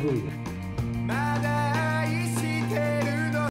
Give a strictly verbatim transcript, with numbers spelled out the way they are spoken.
Hallelujah.